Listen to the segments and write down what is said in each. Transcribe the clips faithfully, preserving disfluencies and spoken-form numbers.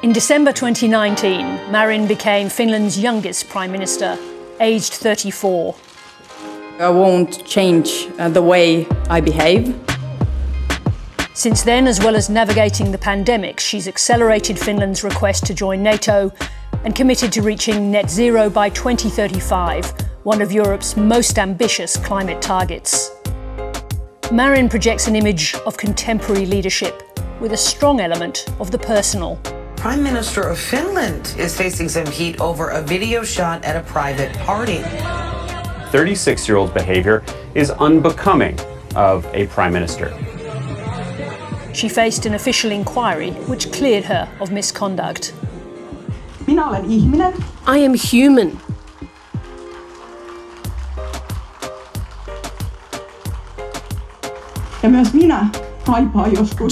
In December twenty nineteen, Marin became Finland's youngest Prime Minister, aged thirty-four. I won't change uh, the way I behave. Since then, as well as navigating the pandemic, she's accelerated Finland's request to join NATO and committed to reaching net zero by twenty thirty-five, one of Europe's most ambitious climate targets. Marin projects an image of contemporary leadership with a strong element of the personal. Prime Minister of Finland is facing some heat over a video shot at a private party. thirty-six-year-old behavior is unbecoming of a Prime Minister. She faced an official inquiry which cleared her of misconduct. I am human.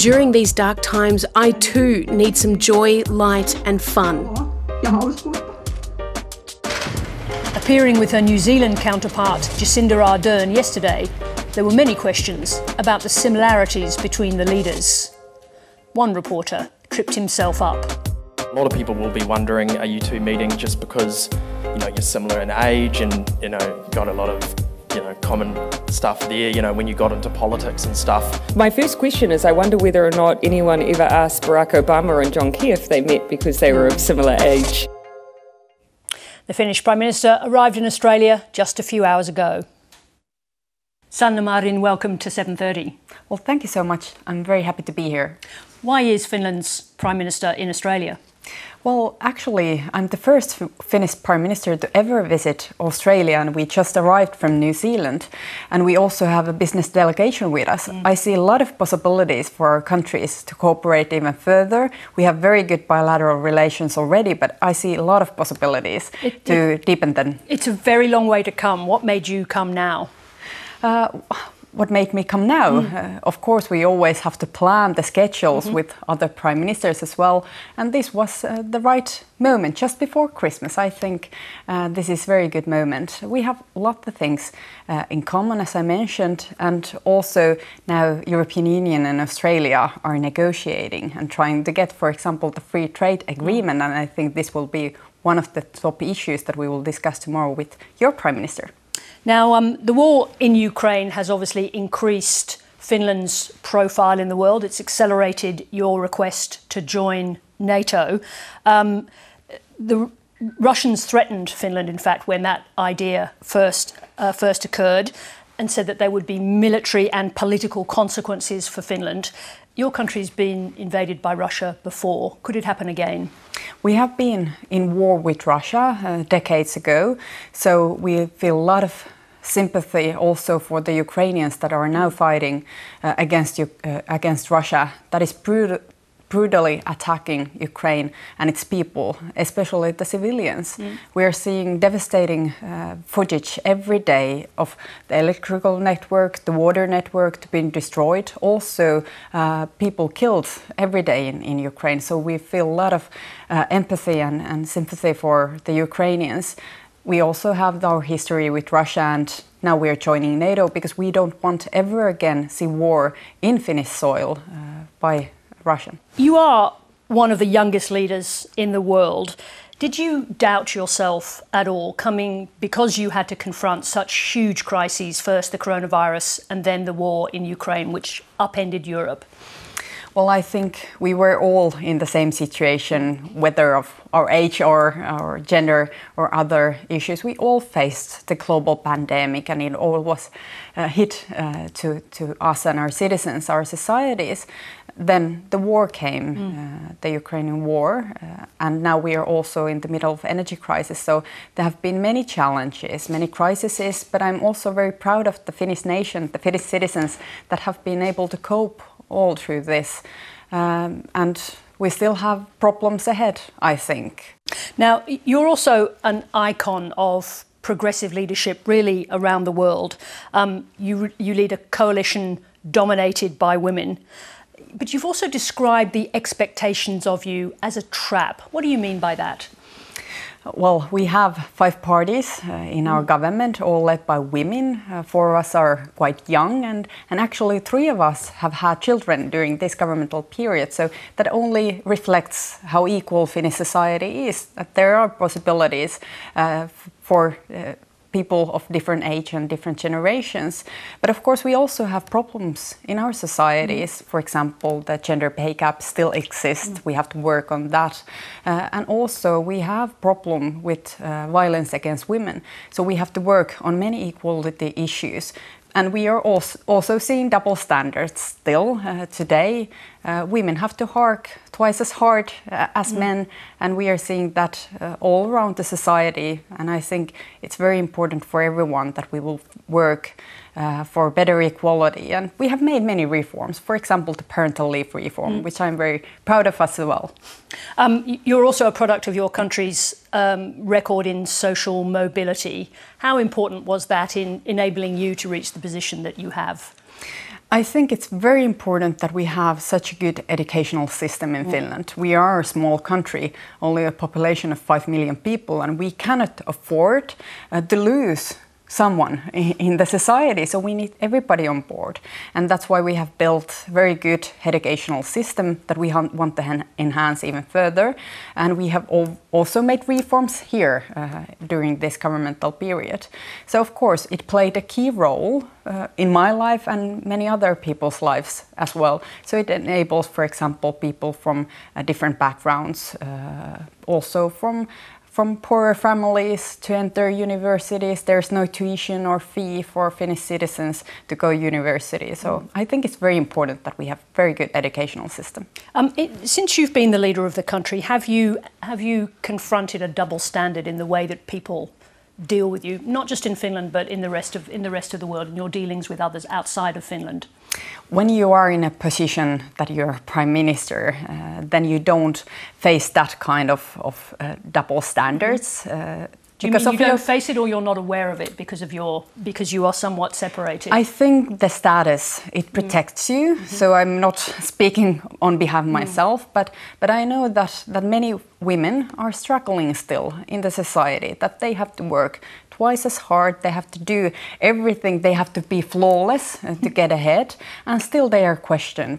During these dark times, I too need some joy, light and fun. Appearing with her New Zealand counterpart, Jacinda Ardern, yesterday, there were many questions about the similarities between the leaders. One reporter tripped himself up. A lot of people will be wondering, are you two meeting just because, you know, you're similar in age and, you know, got a lot of, you know, common stuff there, you know, when you got into politics and stuff? My first question is, I wonder whether or not anyone ever asked Barack Obama and John Key if they met because they were of similar age. The Finnish Prime Minister arrived in Australia just a few hours ago. Sanna Marin, welcome to seven thirty. Well, thank you so much. I'm very happy to be here. Why is Finland's Prime Minister in Australia? Well, actually, I'm the first Finnish Prime Minister to ever visit Australia, and we just arrived from New Zealand, and we also have a business delegation with us. Mm. I see a lot of possibilities for our countries to cooperate even further. We have very good bilateral relations already, but I see a lot of possibilities it, to it, deepen them. It's a very long way to come. What made you come now? Uh, What made me come now? Mm. Uh, of course, we always have to plan the schedules mm-hmm. with other prime ministers as well. And this was uh, the right moment, just before Christmas. I think uh, this is a very good moment. We have a lot of things uh, in common, as I mentioned, and also now European Union and Australia are negotiating and trying to get, for example, the free trade agreement. And I think this will be one of the top issues that we will discuss tomorrow with your prime minister. Now, um, the war in Ukraine has obviously increased Finland's profile in the world. It's accelerated your request to join NATO. Um, the Russians threatened Finland, in fact, when that idea first, uh, first occurred, and said that there would be military and political consequences for Finland. Your country's been invaded by Russia before. Could it happen again? We have been in war with Russia uh, decades ago, so we feel a lot of sympathy also for the Ukrainians that are now fighting uh, against, uh, against Russia, that is brutal, brutally attacking Ukraine and its people, especially the civilians. Mm. We are seeing devastating uh, footage every day of the electrical network, the water network being destroyed, also uh, people killed every day in, in Ukraine. So we feel a lot of uh, empathy and, and sympathy for the Ukrainians. We also have our history with Russia, and now we are joining NATO because we don't want to ever again see war in Finnish soil uh, by Russian. You are one of the youngest leaders in the world. Did you doubt yourself at all, coming because you had to confront such huge crises, first the coronavirus and then the war in Ukraine, which upended Europe? Well, I think we were all in the same situation, whether of our age or our gender or other issues. We all faced the global pandemic, and it all was uh, hit uh, to, to us and our citizens, our societies. Then the war came, mm. uh, the Ukrainian war, uh, and now we are also in the middle of energy crisis. So there have been many challenges, many crises, but I'm also very proud of the Finnish nation, the Finnish citizens that have been able to cope all through this. Um, and we still have problems ahead, I think. Now, you're also an icon of progressive leadership really around the world. Um, you, you lead a coalition dominated by women. But you've also described the expectations of you as a trap. What do you mean by that? Well, we have five parties uh, in our government, all led by women. Uh, four of us are quite young, and, and actually three of us have had children during this governmental period. So that only reflects how equal Finnish society is, that there are possibilities uh, for uh, people of different age and different generations. But of course, we also have problems in our societies. For example, the gender pay gap still exists. We have to work on that. Uh, and also, we have a problem with uh, violence against women. So we have to work on many equality issues. And we are also seeing double standards still uh, today. Uh, women have to work twice as hard uh, as mm. men, and we are seeing that uh, all around the society. And I think it's very important for everyone that we will work uh, for better equality. And we have made many reforms, for example, the parental leave reform, mm. which I'm very proud of as well. Um, you're also a product of your country's Um, record in social mobility. How important was that in enabling you to reach the position that you have? I think it's very important that we have such a good educational system in mm. Finland. We are a small country, only a population of five million people, and we cannot afford uh, to lose someone in the society, so we need everybody on board. And that's why we have built a very good educational system that we want to enhance even further. And we have also made reforms here uh, during this governmental period. So of course it played a key role uh, in my life and many other people's lives as well. So it enables, for example, people from uh, different backgrounds, uh, also from From poorer families to enter universities. There's no tuition or fee for Finnish citizens to go to university. So I think it's very important that we have a very good educational system. Um, it, since you've been the leader of the country, have you, have you confronted a double standard in the way that people deal with you, not just in Finland, but in the rest of, in the rest of the world, in your dealings with others outside of Finland? When you are in a position that you're prime minister, uh, then you don't face that kind of, of uh, double standards. Uh, Do you mean you don't face it, or you're not aware of it because of your because you are somewhat separated? I think the status, it protects mm. you. Mm-hmm. So I'm not speaking on behalf of myself, mm. but but I know that that many women are struggling still in the society, that they have to work twice as hard, they have to do everything, they have to be flawless to get ahead, and still they are questioned.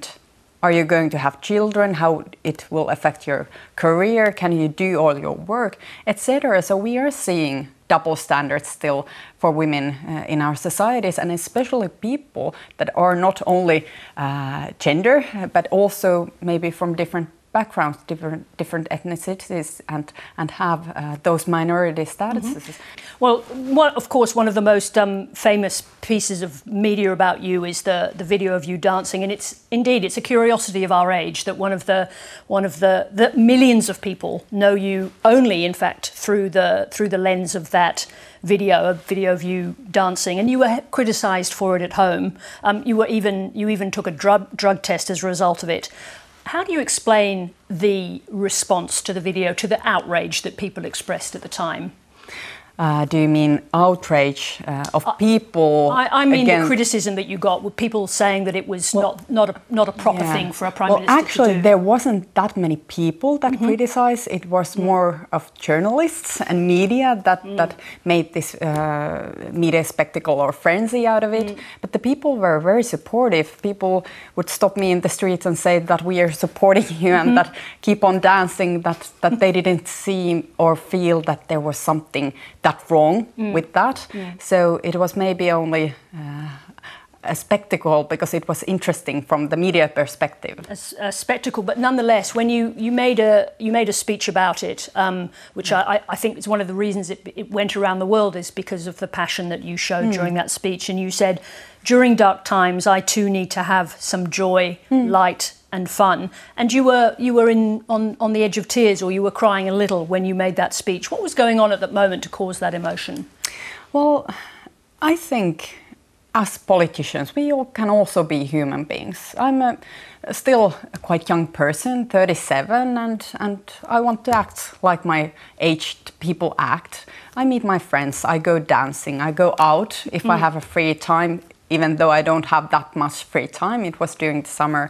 Are you going to have children? How it will affect your career? Can you do all your work, et cetera? So we are seeing double standards still for women uh, in our societies, and especially people that are not only uh, gender, but also maybe from different backgrounds, different, different ethnicities, and, and have uh, those minority statuses. Mm-hmm. Well, one, of course, one of the most um, famous pieces of media about you is the, the video of you dancing, and it's indeed, it's a curiosity of our age that one of the, one of the, the millions of people know you only, in fact, through the, through the lens of that video, a video of you dancing, and you were criticised for it at home. Um, you were even, you even took a drug, drug test as a result of it. How do you explain the response to the video, to the outrage that people expressed at the time? Uh, do you mean outrage uh, of uh, people? I, I mean against... the criticism that you got with people saying that it was well, not not a, not a proper yeah. thing for a prime well, minister actually, to do. There wasn't that many people that mm-hmm. criticised. It was mm. more of journalists and media that mm. that made this uh, media spectacle or frenzy out of it. Mm. But the people were very supportive. People would stop me in the streets and say that we are supporting you mm-hmm. and that keep on dancing. That that they didn't see or feel that there was something that wrong mm. with that. Mm. So it was maybe only uh, a spectacle because it was interesting from the media perspective. A, a spectacle, but nonetheless, when you you made a you made a speech about it, um, which yeah. I, I think is one of the reasons it, it went around the world, is because of the passion that you showed mm. during that speech. And you said, "During dark times, I too need to have some joy, mm. light, and fun." And you were you were in on on the edge of tears, or you were crying a little when you made that speech. What was going on at that moment to cause that emotion? Well, I think as politicians, we all can also be human beings. I'm a, still a quite young person, thirty-seven, and and I want to act like my aged people act. I meet my friends, I go dancing, I go out if mm. I have a free time. Even though I don't have that much free time, it was during the summer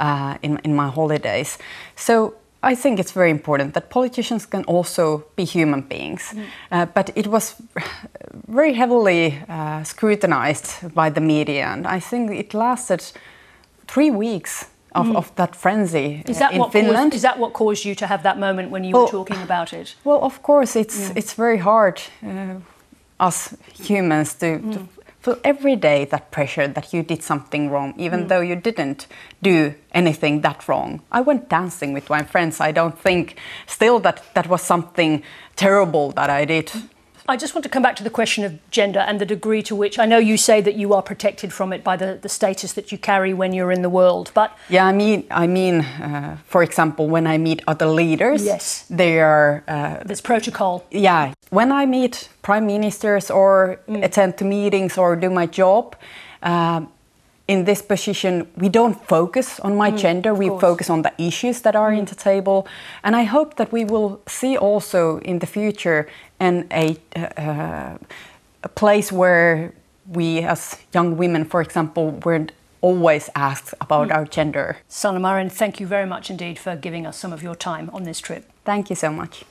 uh, in, in my holidays. So I think it's very important that politicians can also be human beings. Mm. Uh, but it was very heavily uh, scrutinized by the media, and I think it lasted three weeks of, mm. of that frenzy is that in what Finland. Caused, is that what caused you to have that moment when you well, were talking about it? Well, of course, it's, mm. it's very hard, uh, us humans, to... Mm. to feel every day that pressure that you did something wrong, even mm. though you didn't do anything that wrong. I went dancing with my friends. I don't think still that that was something terrible that I did. I just want to come back to the question of gender and the degree to which, I know you say that you are protected from it by the, the status that you carry when you're in the world, but... Yeah, I mean, I mean, uh, for example, when I meet other leaders, yes. they are... Uh, There's protocol. Yeah. When I meet prime ministers or mm. attend to meetings or do my job, uh, in this position, we don't focus on my mm, gender, we course. focus on the issues that are mm. in the table. And I hope that we will see also in the future and a, uh, a place where we as young women, for example, weren't always asked about mm. our gender. Sanna Marin, thank you very much indeed for giving us some of your time on this trip. Thank you so much.